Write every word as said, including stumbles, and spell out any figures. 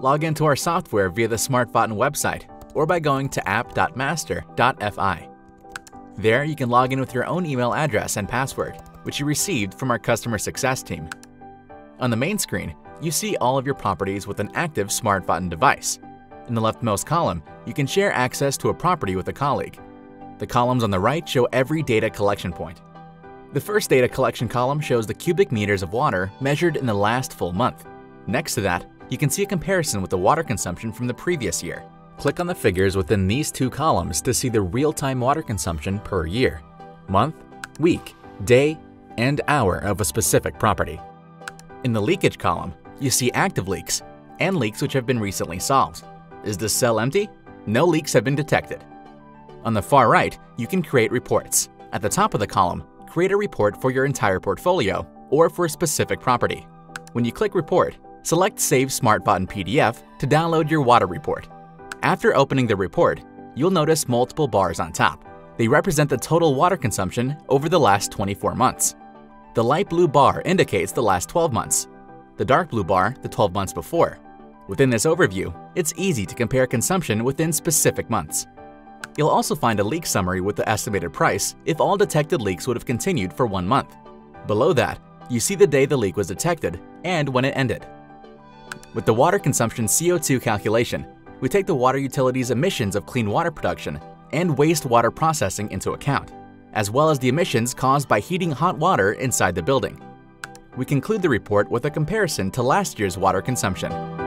Log into our software via the Smartvatten website or by going to app dot master dot F I. There, you can log in with your own email address and password, which you received from our customer success team. On the main screen, you see all of your properties with an active Smartvatten device. In the leftmost column, you can share access to a property with a colleague. The columns on the right show every data collection point. The first data collection column shows the cubic meters of water measured in the last full month. Next to that, you can see a comparison with the water consumption from the previous year. Click on the figures within these two columns to see the real-time water consumption per year, month, week, day, and hour of a specific property. In the leakage column, you see active leaks and leaks which have been recently solved. Is the cell empty? No leaks have been detected. On the far right, you can create reports. At the top of the column, create a report for your entire portfolio or for a specific property. When you click Report, select Save Smartvatten P D F to download your water report. After opening the report, you'll notice multiple bars on top. They represent the total water consumption over the last twenty-four months. The light blue bar indicates the last twelve months, the dark blue bar the twelve months before. Within this overview, it's easy to compare consumption within specific months. You'll also find a leak summary with the estimated price if all detected leaks would have continued for one month. Below that, you see the day the leak was detected and when it ended. With the water consumption C O two calculation, we take the water utility's emissions of clean water production and wastewater processing into account, as well as the emissions caused by heating hot water inside the building. We conclude the report with a comparison to last year's water consumption.